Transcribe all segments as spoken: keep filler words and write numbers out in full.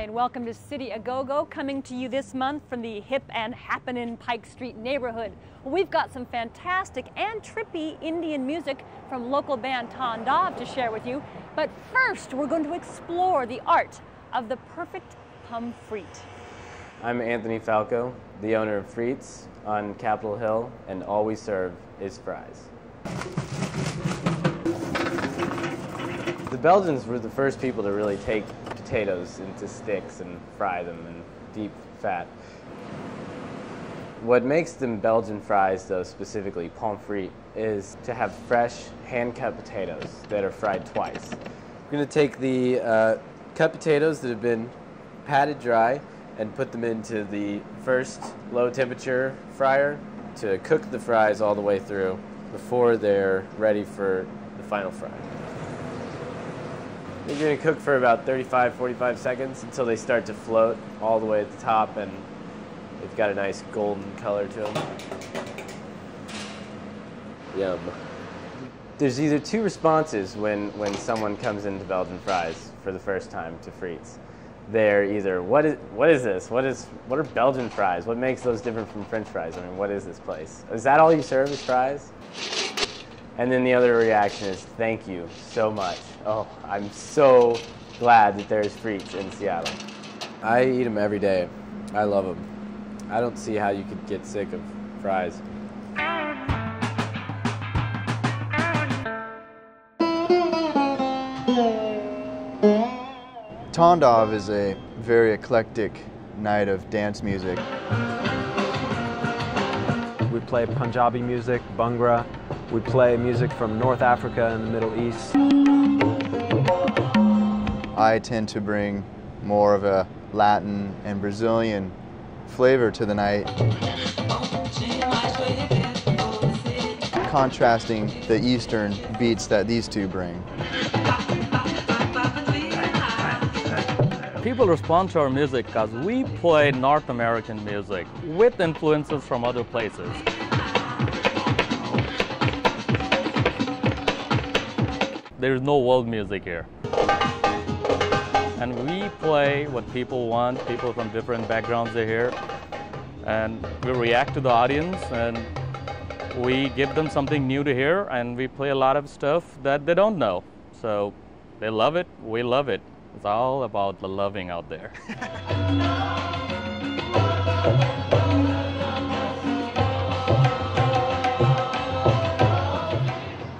Hi, and welcome to City A Go-Go, coming to you this month from the hip and happenin' Pike Street neighborhood. We've got some fantastic and trippy Indian music from local band Tandav to share with you, but first we're going to explore the art of the perfect hum frite. I'm Anthony Falco, the owner of Frites on Capitol Hill, and all we serve is fries. The Belgians were the first people to really take potatoes into sticks and fry them in deep fat. What makes them Belgian fries, though, specifically pommes frites, is to have fresh, hand-cut potatoes that are fried twice. We're going to take the uh, cut potatoes that have been patted dry and put them into the first low-temperature fryer to cook the fries all the way through before they're ready for the final fry. You're going to cook for about thirty-five, forty-five seconds until they start to float all the way at the top and they've got a nice golden color to them. Yum. There's either two responses when, when someone comes into Belgian fries for the first time to Frites. They're either, what is, what is this? What, is, what are Belgian fries? What makes those different from French fries? I mean, what is this place? Is that all you serve is fries? And then the other reaction is, thank you so much. Oh, I'm so glad that there's Frites in Seattle. I eat them every day. I love them. I don't see how you could get sick of fries. Tandav is a very eclectic night of dance music. We play Punjabi music, Bhangra. We play music from North Africa and the Middle East. I tend to bring more of a Latin and Brazilian flavor to the night. Contrasting the Eastern beats that these two bring. People respond to our music because we play North American music with influences from other places. There's no world music here. And we play what people want. People from different backgrounds are here. And we react to the audience and we give them something new to hear, and we play a lot of stuff that they don't know. So they love it, we love it. It's all about the loving out there.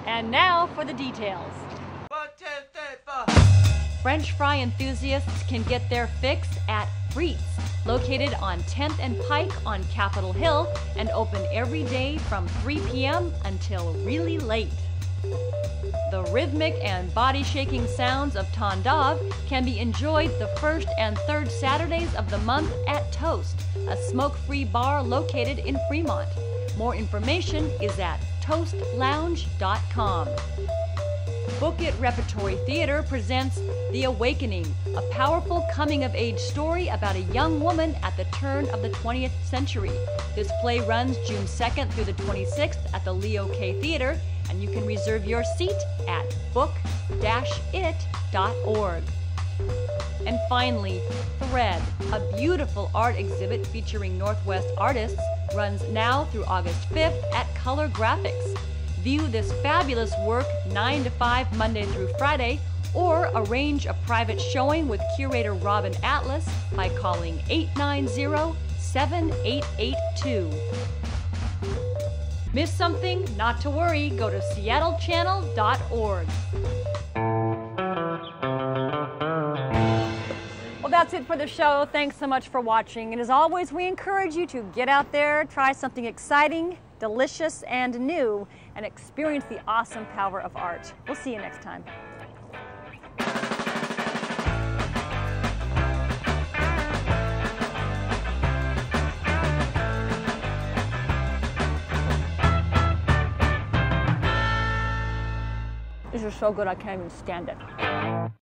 And now for the details. French fry enthusiasts can get their fix at Frites, located on tenth and Pike on Capitol Hill, and open every day from three p m until really late. The rhythmic and body-shaking sounds of Tandav can be enjoyed the first and third Saturdays of the month at Toast, a smoke-free bar located in Fremont. More information is at toast lounge dot com. Book It! Repertory Theater presents The Awakening, a powerful coming-of-age story about a young woman at the turn of the twentieth century. This play runs June second through the twenty-sixth at the Leo K Theater, and you can reserve your seat at book dash it dot org. And finally, Thread, a beautiful art exhibit featuring Northwest artists, runs now through August fifth at Color Graphics. View this fabulous work nine to five Monday through Friday, or arrange a private showing with curator Robin Atlas by calling eight nine zero, seven eight eight two. Miss something? Not to worry. Go to Seattle Channel dot org. Well, that's it for the show. Thanks so much for watching. And as always, we encourage you to get out there, try something exciting, delicious, and new, and experience the awesome power of art. We'll see you next time. These are so good, I can't even stand it.